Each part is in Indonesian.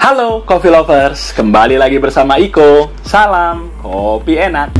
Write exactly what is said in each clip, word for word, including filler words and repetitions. Halo Coffee Lovers, kembali lagi bersama Iko Salam, Kopi Enak.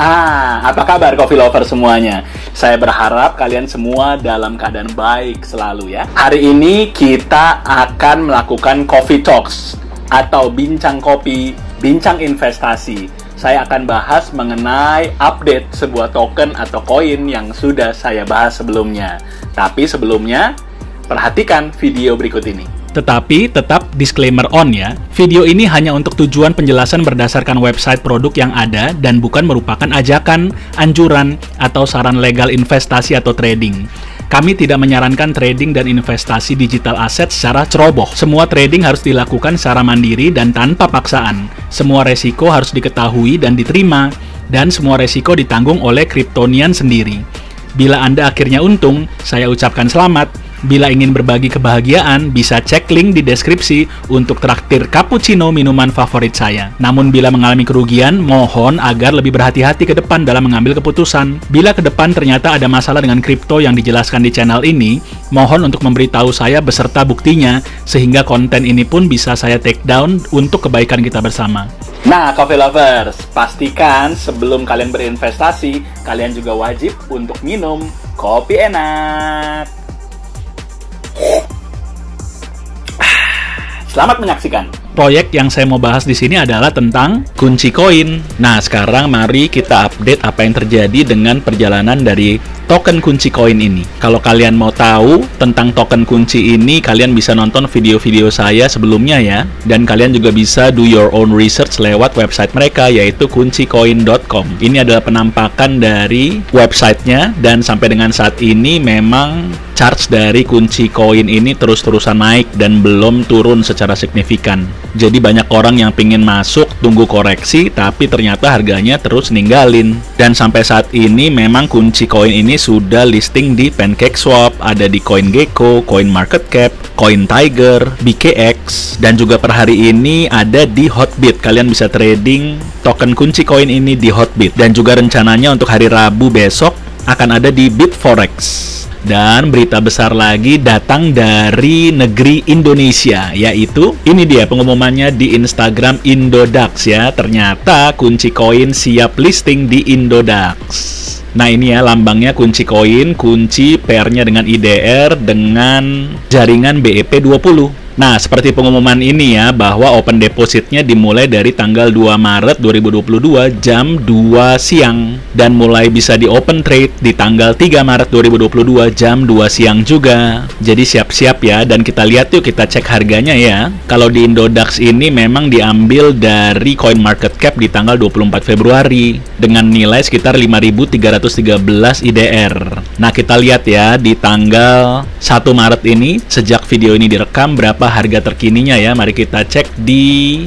Ah, apa kabar Coffee Lover semuanya? Saya berharap kalian semua dalam keadaan baik selalu ya. Hari ini kita akan melakukan Coffee Talks atau bincang kopi, bincang investasi. Saya akan bahas mengenai update sebuah token atau koin yang sudah saya bahas sebelumnya. Tapi sebelumnya, perhatikan video berikut ini. Tetapi tetap disclaimer on ya, video ini hanya untuk tujuan penjelasan berdasarkan website produk yang ada dan bukan merupakan ajakan, anjuran, atau saran legal investasi atau trading. Kami tidak menyarankan trading dan investasi digital aset secara ceroboh. Semua trading harus dilakukan secara mandiri dan tanpa paksaan. Semua resiko harus diketahui dan diterima, dan semua resiko ditanggung oleh Kryptonian sendiri. Bila Anda akhirnya untung, saya ucapkan selamat. Bila ingin berbagi kebahagiaan, bisa cek link di deskripsi untuk traktir cappuccino minuman favorit saya. Namun bila mengalami kerugian, mohon agar lebih berhati-hati ke depan dalam mengambil keputusan. Bila ke depan ternyata ada masalah dengan kripto yang dijelaskan di channel ini, mohon untuk memberitahu saya beserta buktinya, sehingga konten ini pun bisa saya take down untuk kebaikan kita bersama. Nah, Coffee Lovers, pastikan sebelum kalian berinvestasi, kalian juga wajib untuk minum kopi enak. Selamat menyaksikan. Proyek yang saya mau bahas di sini adalah tentang kuncikoin. Nah, sekarang mari kita update apa yang terjadi dengan perjalanan dari token kuncikoin ini. Kalau kalian mau tahu tentang token kunci ini, kalian bisa nonton video-video saya sebelumnya ya. Dan kalian juga bisa do your own research lewat website mereka, yaitu kuncikoin dot com. Ini adalah penampakan dari websitenya, dan sampai dengan saat ini memang charge dari kuncikoin ini terus-terusan naik dan belum turun secara signifikan. Jadi banyak orang yang pingin masuk, tunggu koreksi, tapi ternyata harganya terus ninggalin. Dan sampai saat ini memang kuncikoin ini sudah listing di PancakeSwap, ada di CoinGecko, CoinMarketCap, CoinTiger, B K X, dan juga per hari ini ada di Hotbit. Kalian bisa trading token kuncikoin ini di Hotbit. Dan juga rencananya untuk hari Rabu besok akan ada di Bitforex. Dan berita besar lagi datang dari negeri Indonesia, yaitu ini dia pengumumannya di Instagram Indodax ya. Ternyata kuncikoin siap listing di Indodax. Nah, ini ya lambangnya kuncikoin, kunci pairnya dengan I D R dengan jaringan B E P dua puluh. Nah, seperti pengumuman ini ya, bahwa open depositnya dimulai dari tanggal dua Maret dua ribu dua puluh dua jam dua siang. Dan mulai bisa di open trade di tanggal tiga Maret dua ribu dua puluh dua jam dua siang juga. Jadi siap-siap ya, dan kita lihat yuk, kita cek harganya ya. Kalau di Indodax ini memang diambil dari CoinMarketCap di tanggal dua puluh empat Februari dengan nilai sekitar lima ribu tiga ratus tiga belas I D R. Nah, kita lihat ya, di tanggal satu Maret ini, sejak video ini direkam, berapa harga terkininya ya. Mari kita cek di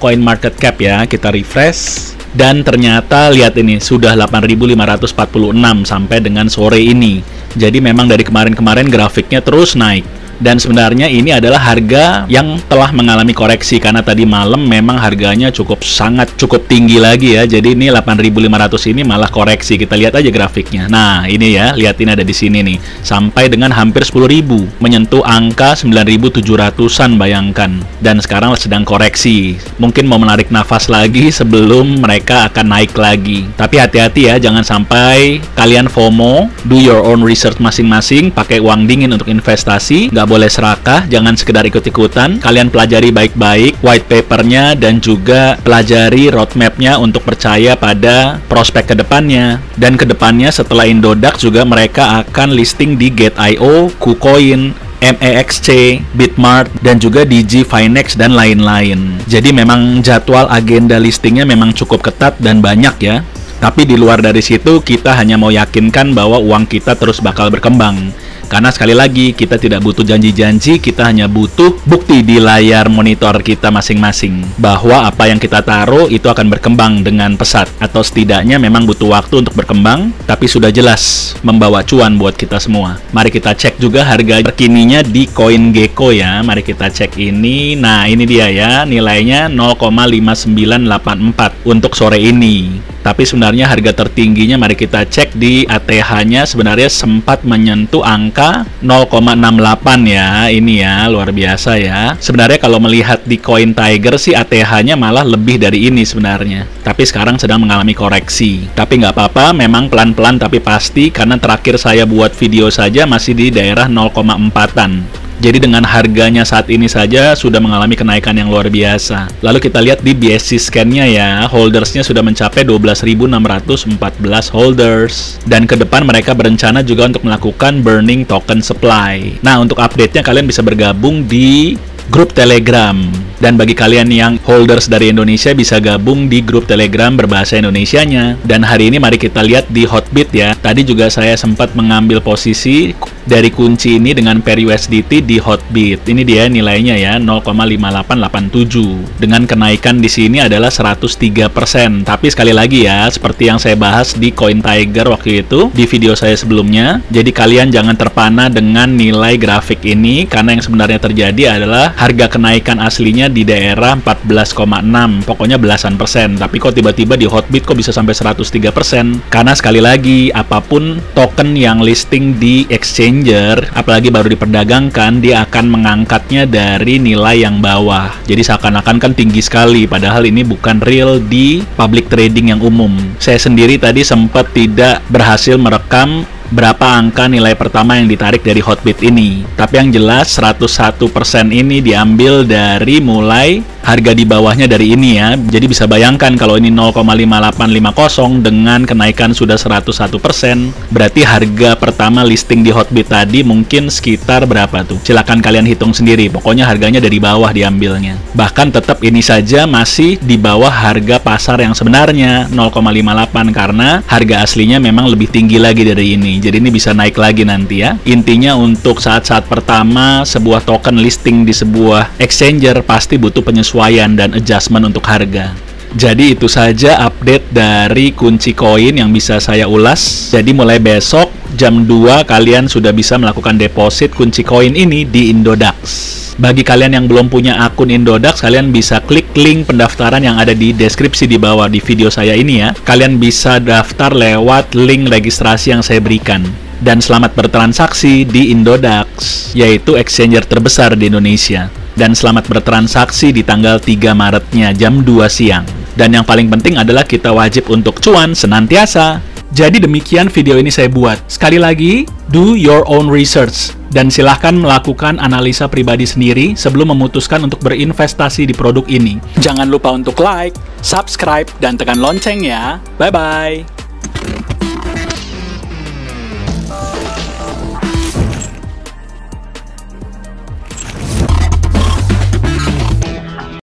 CoinMarketCap ya, kita refresh, dan ternyata lihat ini sudah delapan ribu lima ratus empat puluh enam sampai dengan sore ini. Jadi memang dari kemarin-kemarin grafiknya terus naik, dan sebenarnya ini adalah harga yang telah mengalami koreksi karena tadi malam memang harganya cukup sangat cukup tinggi lagi ya. Jadi ini delapan ribu lima ratus ini malah koreksi. Kita lihat aja grafiknya. Nah, ini ya, lihat ini ada di sini nih. Sampai dengan hampir sepuluh ribu, menyentuh angka sembilan ribu tujuh ratusan, bayangkan. Dan sekarang sedang koreksi. Mungkin mau menarik nafas lagi sebelum mereka akan naik lagi. Tapi hati-hati ya, jangan sampai kalian FOMO. Do your own research masing-masing, pakai uang dingin untuk investasi. Nggak boleh serakah, jangan sekedar ikut-ikutan. Kalian pelajari baik-baik white papernya, dan juga pelajari roadmapnya untuk percaya pada prospek kedepannya. Dan kedepannya setelah Indodax juga mereka akan listing di Gate dot i o, Kucoin, M E X C, Bitmart, dan juga DigiFinex, dan lain-lain. Jadi memang jadwal agenda listingnya memang cukup ketat dan banyak ya. Tapi di luar dari situ, kita hanya mau yakinkan bahwa uang kita terus bakal berkembang. Karena sekali lagi kita tidak butuh janji-janji, kita hanya butuh bukti di layar monitor kita masing-masing bahwa apa yang kita taruh itu akan berkembang dengan pesat, atau setidaknya memang butuh waktu untuk berkembang, tapi sudah jelas membawa cuan buat kita semua. Mari kita cek juga harga terkininya di CoinGecko ya. Mari kita cek ini. Nah, ini dia ya, nilainya nol koma lima sembilan delapan empat untuk sore ini. Tapi sebenarnya harga tertingginya mari kita cek di A T H-nya, sebenarnya sempat menyentuh angka nol koma enam delapan ya. Ini ya, luar biasa ya. Sebenarnya kalau melihat di CoinTiger sih A T H-nya malah lebih dari ini sebenarnya. Tapi sekarang sedang mengalami koreksi. Tapi nggak apa-apa, memang pelan-pelan tapi pasti, karena terakhir saya buat video saja masih di daerah nol koma empat-an. Jadi dengan harganya saat ini saja sudah mengalami kenaikan yang luar biasa. Lalu kita lihat di B S C scan-nya ya, holdersnya sudah mencapai dua belas ribu enam ratus empat belas holders. Dan ke depan mereka berencana juga untuk melakukan burning token supply. Nah, untuk update-nya kalian bisa bergabung di grup Telegram, dan bagi kalian yang holders dari Indonesia bisa gabung di grup Telegram berbahasa Indonesianya. Dan hari ini mari kita lihat di Hotbit ya. Tadi juga saya sempat mengambil posisi dari kunci ini dengan pair U S D T di Hotbit. Ini dia nilainya ya, nol koma lima delapan delapan tujuh dengan kenaikan di sini adalah seratus tiga persen. Tapi sekali lagi ya, seperti yang saya bahas di CoinTiger waktu itu di video saya sebelumnya, jadi kalian jangan terpana dengan nilai grafik ini, karena yang sebenarnya terjadi adalah harga kenaikan aslinya di daerah empat belas koma enam, pokoknya belasan persen. Tapi kok tiba-tiba di Hotbit kok bisa sampai seratus tiga persen? Karena sekali lagi, apapun token yang listing di exchanger, apalagi baru diperdagangkan, dia akan mengangkatnya dari nilai yang bawah. Jadi seakan-akan kan tinggi sekali, padahal ini bukan real di public trading yang umum. Saya sendiri tadi sempat tidak berhasil merekam berapa angka nilai pertama yang ditarik dari Hotbit ini. Tapi yang jelas seratus satu persen ini diambil dari mulai harga di bawahnya dari ini ya. Jadi bisa bayangkan kalau ini nol koma lima delapan lima nol dengan kenaikan sudah seratus satu persen, berarti harga pertama listing di Hotbit tadi mungkin sekitar berapa tuh? Silahkan kalian hitung sendiri. Pokoknya harganya dari bawah diambilnya. Bahkan tetap ini saja masih di bawah harga pasar yang sebenarnya nol koma lima delapan, karena harga aslinya memang lebih tinggi lagi dari ini. Jadi ini bisa naik lagi nanti ya. Intinya untuk saat-saat pertama sebuah token listing di sebuah exchanger pasti butuh penyesuaian dan adjustment untuk harga. Jadi itu saja update dari kunci koin yang bisa saya ulas. Jadi mulai besok jam dua kalian sudah bisa melakukan deposit kunci koin ini di Indodax. Bagi kalian yang belum punya akun Indodax, kalian bisa klik link pendaftaran yang ada di deskripsi di bawah di video saya ini ya. Kalian bisa daftar lewat link registrasi yang saya berikan. Dan selamat bertransaksi di Indodax, yaitu exchanger terbesar di Indonesia. Dan selamat bertransaksi di tanggal tiga Maretnya jam dua siang. Dan yang paling penting adalah kita wajib untuk cuan senantiasa. Jadi demikian video ini saya buat. Sekali lagi, do your own research. Dan silahkan melakukan analisa pribadi sendiri sebelum memutuskan untuk berinvestasi di produk ini. Jangan lupa untuk like, subscribe, dan tekan lonceng ya. Bye-bye!